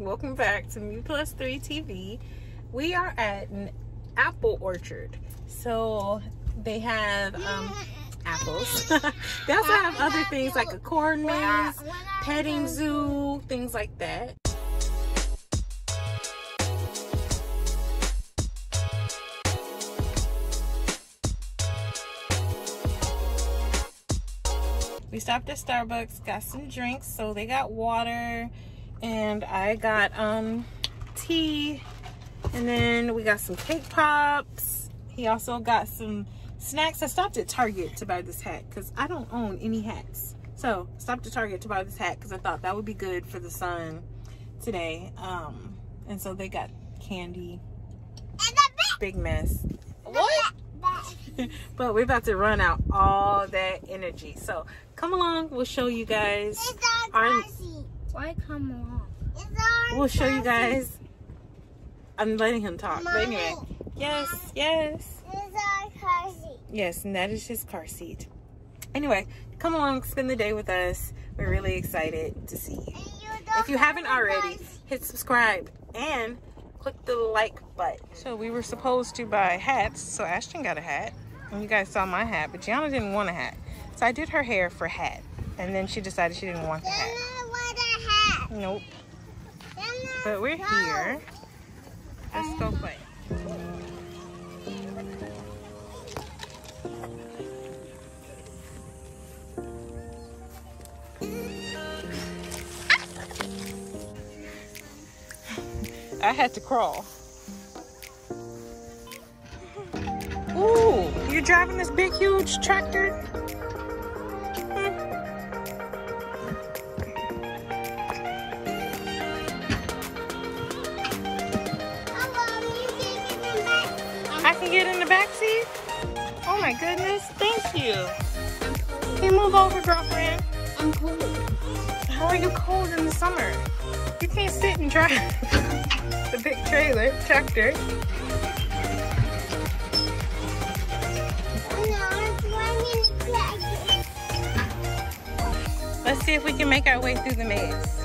Welcome back to Me Plus 3 TV. We are at an apple orchard. So they have apples. They also have other things like a corn maze, petting zoo, things like that. We stopped at Starbucks, got some drinks. So they got water. And I got tea, and then we got some cake pops. He also got some snacks. I stopped at Target to buy this hat because I don't own any hats. So stopped at Target to buy this hat because I thought that would be good for the sun today. And so they got candy. Big mess. What? But we're about to run out all that energy. So come along, we'll show you guys our... Why come along? We'll show you guys. I'm letting him talk. Mommy, but anyway, yes. It's our car seat. Yes, and that is his car seat. Anyway, come along, spend the day with us. We're really excited to see you. If you haven't already, hit subscribe and click the like button. So we were supposed to buy hats, so Ashton got a hat. And you guys saw my hat, but Gianna didn't want a hat. So I did her hair for hat, and then she decided she didn't want the hat. Nope. But we're here. Let's go play. I had to crawl. Ooh, you're driving this big, huge tractor? Oh my goodness, thank you. Can you move over, girlfriend? I'm cold. How are you cold in the summer? You can't sit and drive the big tractor. Let's see if we can make our way through the maze.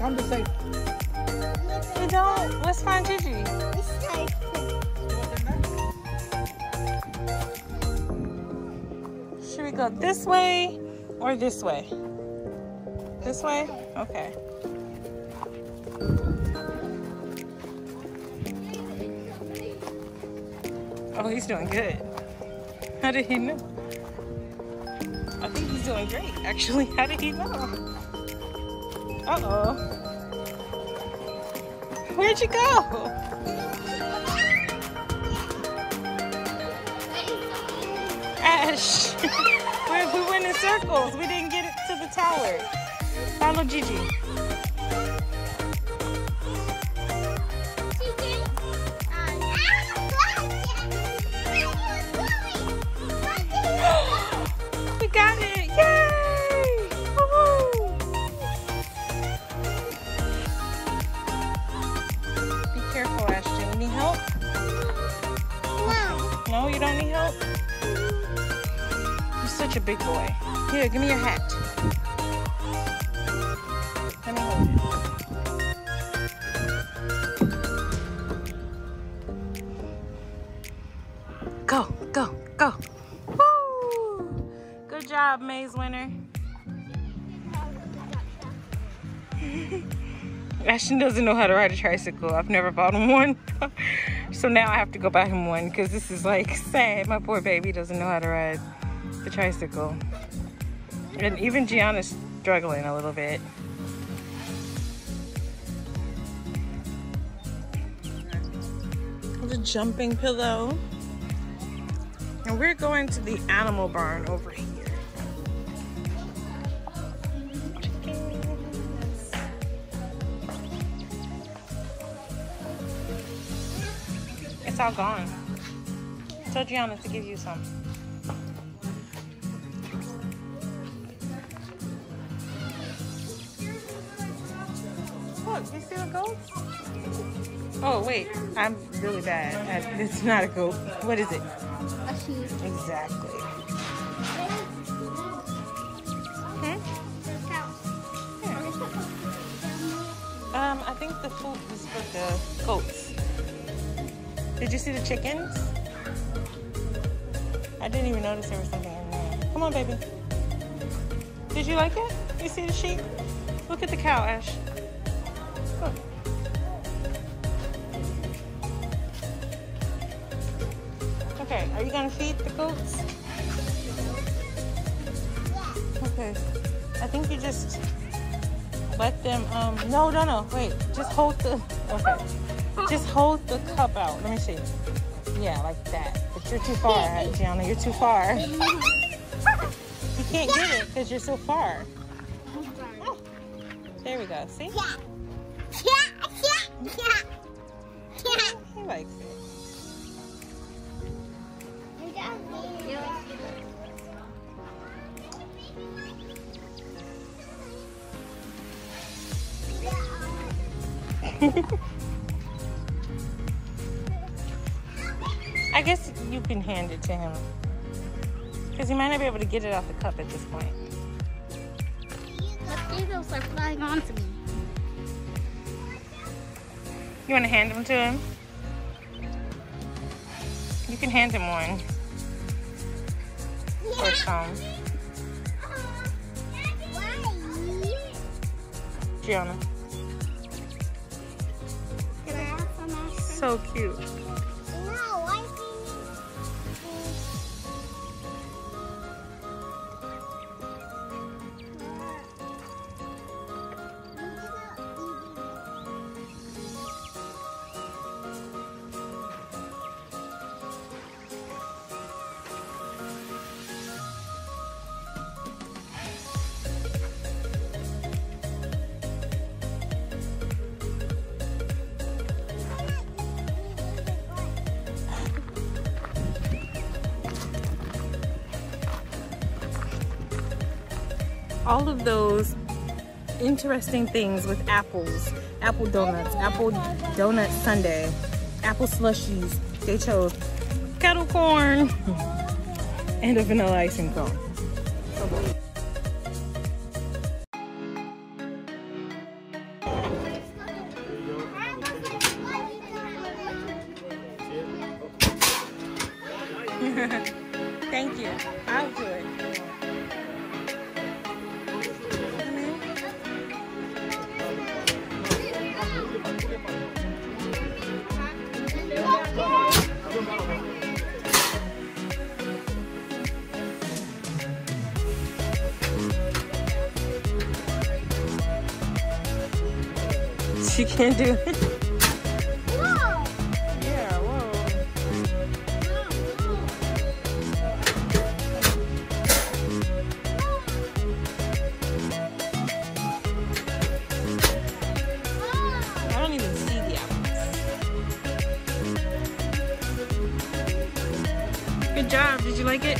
I'm just like, you don't. Let's find Gigi. It's safe. Should we go this way or this way? This way? Okay. Oh, he's doing good. How did he know? I think he's doing great, actually. How did he know? Uh-oh. Where'd you go? Ash! We went in circles. We didn't get it to the tower. Follow Gigi. You don't need help? You're such a big boy. Here, give me your hat. Let me hold it. Go, go, go. Woo! Good job, maze winner. Ashton doesn't know how to ride a tricycle. I've never bought him one. So now I have to go buy him one because this is like sad. My poor baby doesn't know how to ride the tricycle. And even Gianna's struggling a little bit. The jumping pillow. And we're going to the animal barn over here. It's all gone. I told Gianna to give you some. Look, you see a goat? Oh wait, I'm really bad. It's not a goat. What is it? A sheep. Exactly. Oh, this is for the goats. Did you see the chickens? I didn't even notice there was something in there. Come on, baby. Did you like it? You see the sheep? Look at the cow, Ash. Look. Okay, are you gonna feed the goats? Okay, I think you just let them, no, wait, just hold the, okay. Just hold the cup out, let me see. Yeah, like that, but you're too far, Gianna, you're too far. You can't get it because you're so far. Oh, there we go, see? He likes it. I guess you can hand it to him because he might not be able to get it off the cup at this point. Mosquitoes are flying onto me. You want to hand them to him? You can hand him one. Or some. Gianna. So cute. No, I all of those interesting things with apples, apple donuts, apple donut sundae, apple slushies. They chose kettle corn and a vanilla icing cone. Thank you. I'll do it. You can't do it. Whoa. Yeah, whoa. I don't even see the apples. Good job. Did you like it?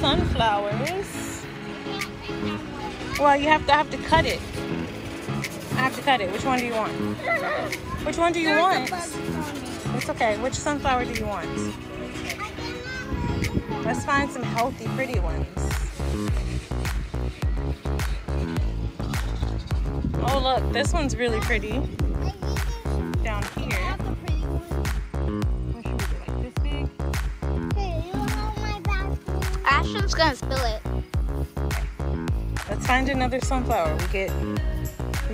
Sunflowers. Well, you have to cut it. I have to cut it. Which one do you want? Which one do you want? It's okay. Which sunflower do you want? Let's find some healthy, pretty ones. Oh, look. This one's really pretty. Down here. Ashton's gonna spill it. Let's find another sunflower. We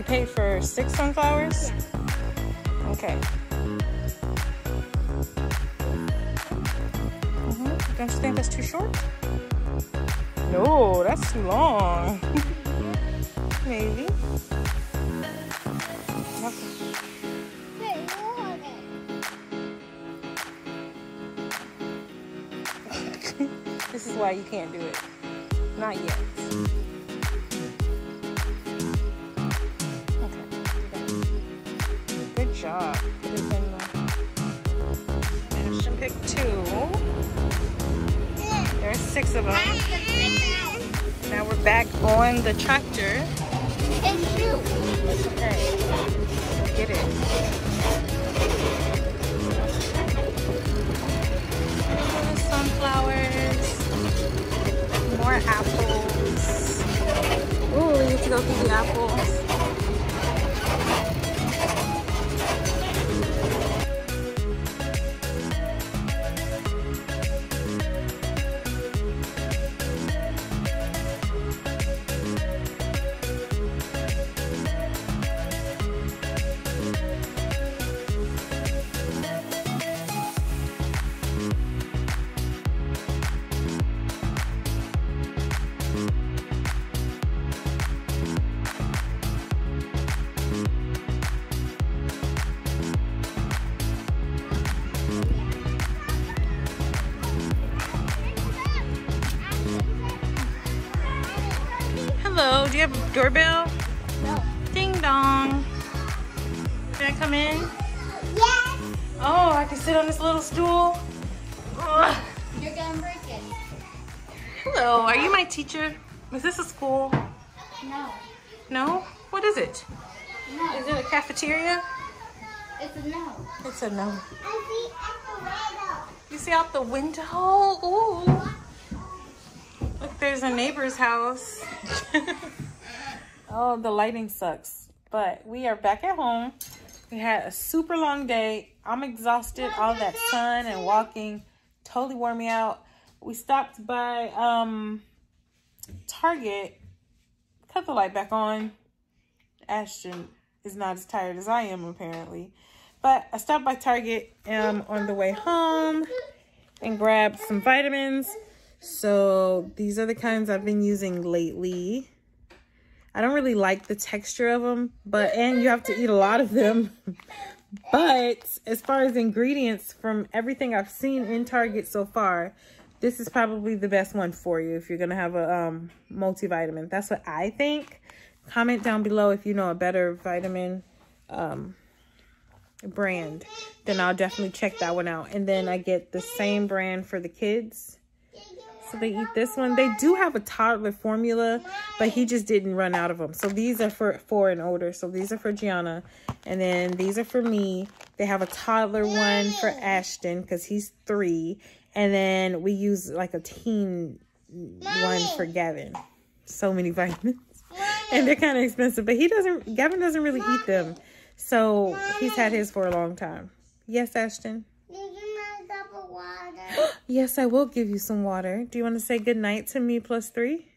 paid for 6 sunflowers? Yeah. Okay. Don't you think that's too short? No, that's too long. Maybe. This is why you can't do it. Not yet. Okay. Good job. Ashton picked 2. There are 6 of them. Now we're back on the tractor. It's you. Okay. Get it. cookies and apples. Hello, do you have a doorbell? No. Ding dong. Can I come in? Yes. Oh, I can sit on this little stool. Ugh. You're gonna break it. Hello, are you my teacher? Is this a school? No. No? What is it? No. Is it a cafeteria? It's a no. It's a no. I see out the window. You see out the window? Ooh. Look, there's a neighbor's house. Oh, the lighting sucks. But we are back at home. We had a super long day. I'm exhausted. All that sun and walking totally wore me out. We stopped by Target. Cut the light back on. Ashton is not as tired as I am, apparently. But I stopped by Target on the way home and grabbed some vitamins. So these are the kinds I've been using lately. I don't really like the texture of them, but and you have to eat a lot of them. But as far as ingredients, from everything I've seen in Target so far, this is probably the best one for you if you're gonna have a multivitamin. That's what I think. Comment down below if you know a better vitamin brand. Then I'll definitely check that one out. And then I get the same brand for the kids. So they eat this one. They do have a toddler formula, but he just didn't run out of them. So these are for 4 and older. So these are for Gianna. And then these are for me. They have a toddler one for Ashton because he's 3. And then we use like a teen one for Gavin. So many vitamins. And they're kind of expensive, but Gavin doesn't really eat them. So he's had his for a long time. Yes, Ashton? Water. Yes, I will give you some water. Do you want to say goodnight to Me Plus 3?